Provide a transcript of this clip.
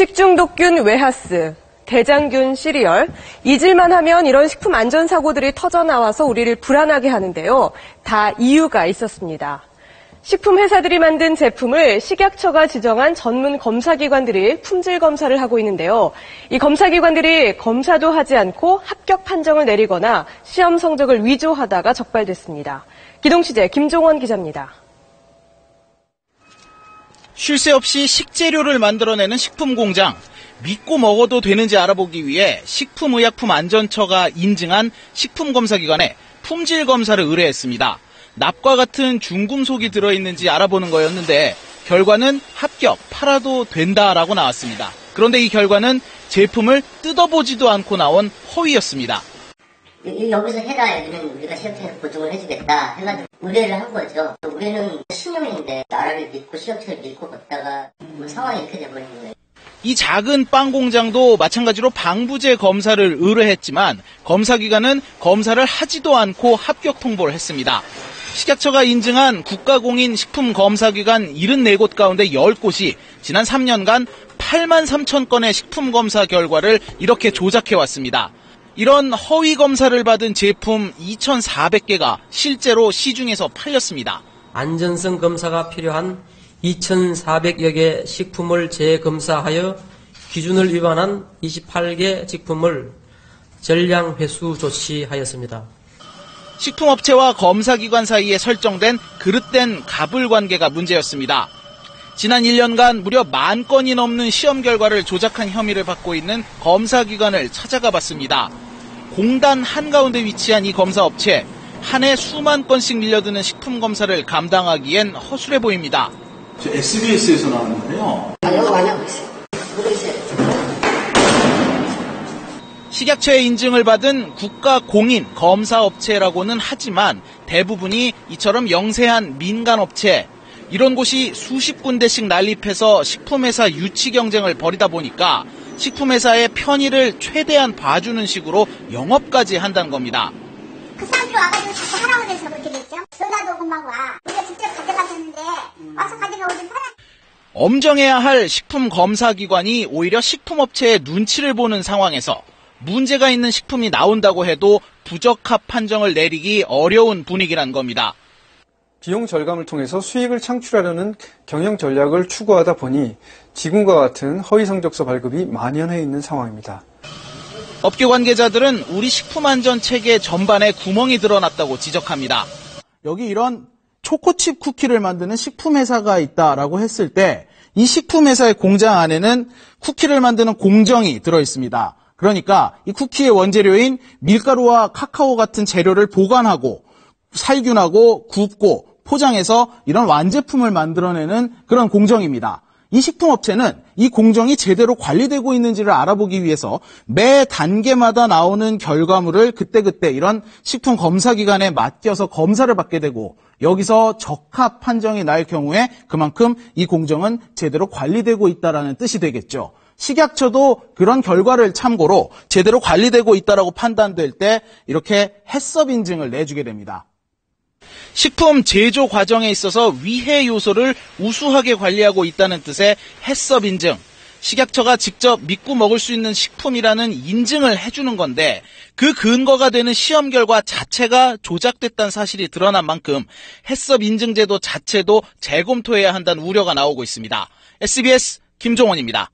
식중독균 외하스, 대장균 시리얼, 잊을만 하면 이런 식품 안전사고들이 터져나와서 우리를 불안하게 하는데요. 다 이유가 있었습니다. 식품회사들이 만든 제품을 식약처가 지정한 전문 검사기관들이 품질 검사를 하고 있는데요. 이 검사기관들이 검사도 하지 않고 합격 판정을 내리거나 시험 성적을 위조하다가 적발됐습니다. 기동 취재 김종원 기자입니다. 쉴 새 없이 식재료를 만들어내는 식품 공장. 믿고 먹어도 되는지 알아보기 위해 식품의약품안전처가 인증한 식품검사기관에 품질 검사를 의뢰했습니다. 납과 같은 중금속이 들어있는지 알아보는 거였는데 결과는 합격, 팔아도 된다라고 나왔습니다. 그런데 이 결과는 제품을 뜯어보지도 않고 나온 허위였습니다. 여기서 해라, 여기는 우리가 시험체에서 보증을 해주겠다 해가지고 의뢰를 한 거죠. 우리는 신용인데 나라를 믿고 시험체를 믿고 걷다가 상황이 이렇게 돼버린 거예요. 이 작은 빵 공장도 마찬가지로 방부제 검사를 의뢰했지만 검사기관은 검사를 하지도 않고 합격 통보를 했습니다. 식약처가 인증한 국가공인 식품검사기관 74곳 가운데 10곳이 지난 3년간 83,000건의 식품검사 결과를 이렇게 조작해왔습니다. 이런 허위 검사를 받은 제품 2,400개가 실제로 시중에서 팔렸습니다. 안전성 검사가 필요한 2,400여 개 식품을 재검사하여 기준을 위반한 28개 식품을 전량 회수 조치하였습니다. 식품업체와 검사기관 사이에 설정된 그릇된 갑을관계가 문제였습니다. 지난 1년간 무려 10,000건이 넘는 시험 결과를 조작한 혐의를 받고 있는 검사기관을 찾아가 봤습니다. 공단 한가운데 위치한 이 검사업체, 한 해 수만 건씩 밀려드는 식품검사를 감당하기엔 허술해 보입니다. 저 SBS에서 나왔는데요. 식약처의 인증을 받은 국가공인 검사업체라고는 하지만 대부분이 이처럼 영세한 민간업체. 이런 곳이 수십 군데씩 난립해서 식품회사 유치 경쟁을 벌이다 보니까 식품회사의 편의를 최대한 봐주는 식으로 영업까지 한다는 겁니다. 그 사람도 와가지고 자꾸 하라고 돼서 그렇게 됐죠. 전화도 금방 와. 우리가 직접 가져갔었는데 와서 가져가고 좀 편하게. 엄정해야 할 식품검사기관이 오히려 식품업체의 눈치를 보는 상황에서 문제가 있는 식품이 나온다고 해도 부적합 판정을 내리기 어려운 분위기란 겁니다. 비용 절감을 통해서 수익을 창출하려는 경영 전략을 추구하다 보니 지금과 같은 허위 성적서 발급이 만연해 있는 상황입니다. 업계 관계자들은 우리 식품안전체계 전반에 구멍이 드러났다고 지적합니다. 여기 이런 초코칩 쿠키를 만드는 식품회사가 있다라고 했을 때 이 식품회사의 공장 안에는 쿠키를 만드는 공정이 들어있습니다. 그러니까 이 쿠키의 원재료인 밀가루와 카카오 같은 재료를 보관하고 살균하고 굽고 포장해서 이런 완제품을 만들어내는 그런 공정입니다. 이 식품업체는 이 공정이 제대로 관리되고 있는지를 알아보기 위해서 매 단계마다 나오는 결과물을 그때그때 이런 식품검사기관에 맡겨서 검사를 받게 되고 여기서 적합 판정이 날 경우에 그만큼 이 공정은 제대로 관리되고 있다는 뜻이 되겠죠. 식약처도 그런 결과를 참고로 제대로 관리되고 있다라고 판단될 때 이렇게 해썹 인증을 내주게 됩니다. 식품 제조 과정에 있어서 위해 요소를 우수하게 관리하고 있다는 뜻의 해썹 인증. 식약처가 직접 믿고 먹을 수 있는 식품이라는 인증을 해주는 건데 그 근거가 되는 시험 결과 자체가 조작됐다는 사실이 드러난 만큼 해썹 인증 제도 자체도 재검토해야 한다는 우려가 나오고 있습니다. SBS 김종원입니다.